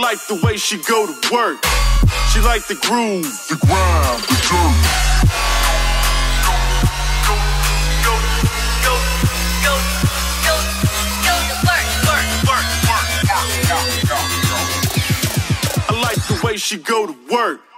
like the way she go to work. She like the groove, the grind, the dirt. Go to work. I like the way she go to work.